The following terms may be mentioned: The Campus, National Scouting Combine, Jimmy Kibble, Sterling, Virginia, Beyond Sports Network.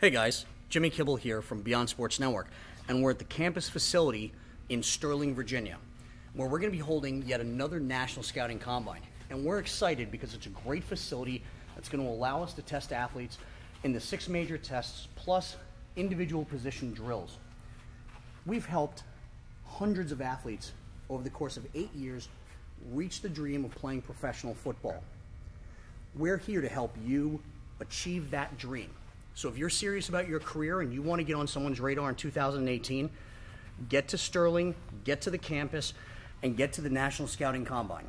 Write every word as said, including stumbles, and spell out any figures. Hey guys, Jimmy Kibble here from Beyond Sports Network, and we're at the campus facility in Sterling, Virginia, where we're going to be holding yet another National Scouting Combine. And we're excited because it's a great facility that's going to allow us to test athletes in the six major tests plus individual position drills. We've helped hundreds of athletes over the course of eight years reach the dream of playing professional football. We're here to help you achieve that dream. So if you're serious about your career and you want to get on someone's radar in two thousand eighteen, get to Sterling, get to the campus, and get to the National Scouting Combine.